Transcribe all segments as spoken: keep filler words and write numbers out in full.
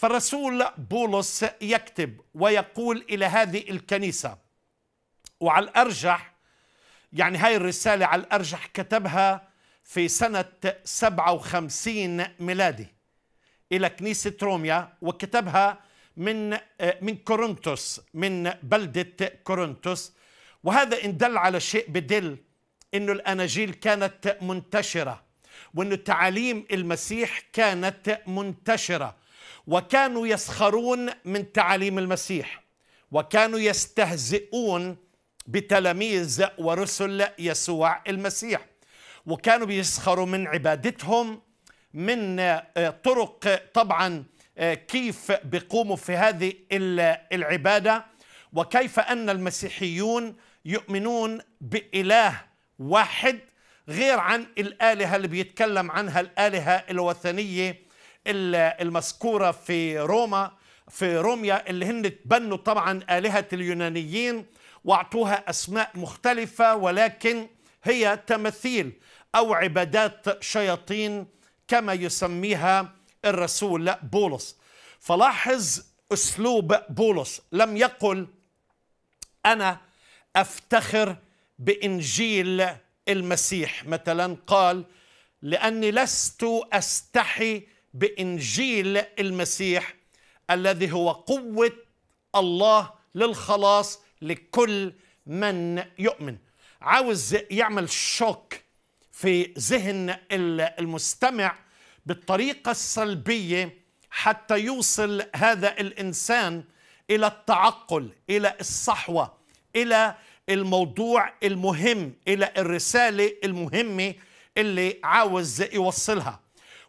فالرسول بولس يكتب ويقول إلى هذه الكنيسة، وعلى الأرجح يعني هاي الرسالة على الأرجح كتبها في سنة سبعة وخمسين ميلادي إلى كنيسة روميا، وكتبها من من كورنثوس، من بلدة كورنثوس. وهذا إن دل على شيء بدل إنه الأناجيل كانت منتشرة، وإنه تعاليم المسيح كانت منتشرة، وكانوا يسخرون من تعاليم المسيح، وكانوا يستهزئون بتلاميذ ورسل يسوع المسيح، وكانوا بيسخروا من عبادتهم، من طرق طبعا كيف بيقوموا في هذه العبادة، وكيف أن المسيحيون يؤمنون بإله واحد غير عن الآلهة اللي بيتكلم عنها، الآلهة الوثنية المذكورة في روما في روميا، اللي هن تبنوا طبعا آلهة اليونانيين واعطوها أسماء مختلفة، ولكن هي تماثيل أو عبادات شياطين كما يسميها الرسول بولس. فلاحظ أسلوب بولس، لم يقل أنا أفتخر بإنجيل المسيح، مثلا قال لأني لست أستحي بإنجيل المسيح الذي هو قوة الله للخلاص لكل من يؤمن. عاوز يعمل شوك في ذهن المستمع بالطريقة السلبية حتى يوصل هذا الإنسان إلى التعقل، إلى الصحوة، إلى الموضوع المهم، إلى الرسالة المهمة اللي عاوز يوصلها.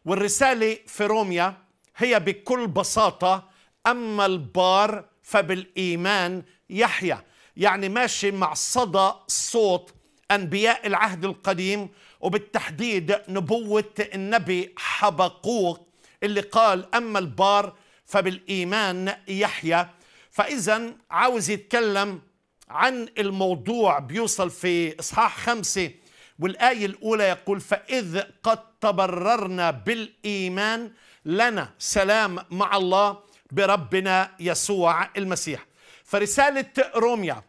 والرسالة في روميا هي بكل بساطة أما البار فبالإيمان يحيى، يعني ماشي مع صدى صوت أنبياء العهد القديم، وبالتحديد نبوة النبي حبقوق اللي قال أما البار فبالإيمان يحيى. فإذا عاوز يتكلم عن الموضوع، بيوصل في إصحاح خمسة والآية الأولى يقول فإذ قد تبررنا بالإيمان لنا سلام مع الله بربنا يسوع المسيح. فرسالة روميا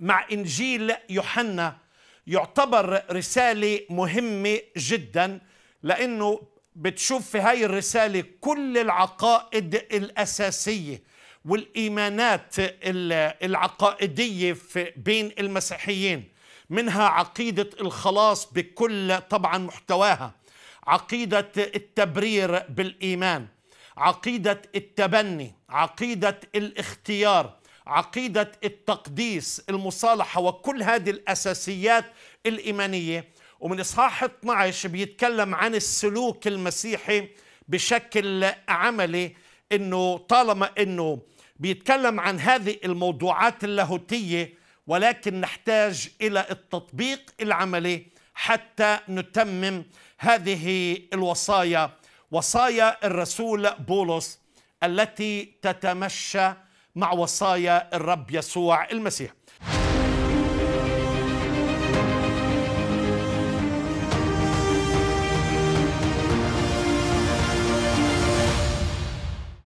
مع إنجيل يوحنا يعتبر رسالة مهمة جدا، لأنه بتشوف في هاي الرسالة كل العقائد الأساسية والإيمانات العقائدية بين المسيحيين، منها عقيدة الخلاص بكل طبعا محتواها، عقيدة التبرير بالإيمان، عقيدة التبني، عقيدة الاختيار، عقيدة التقديس، المصالحة، وكل هذه الأساسيات الإيمانية. ومن إصحاح اثنعش بيتكلم عن السلوك المسيحي بشكل عملي، إنه طالما إنه بيتكلم عن هذه الموضوعات اللاهوتية، ولكن نحتاج إلى التطبيق العملي حتى نتمم هذه الوصايا، وصايا الرسول بولس التي تتمشى مع وصايا الرب يسوع المسيح.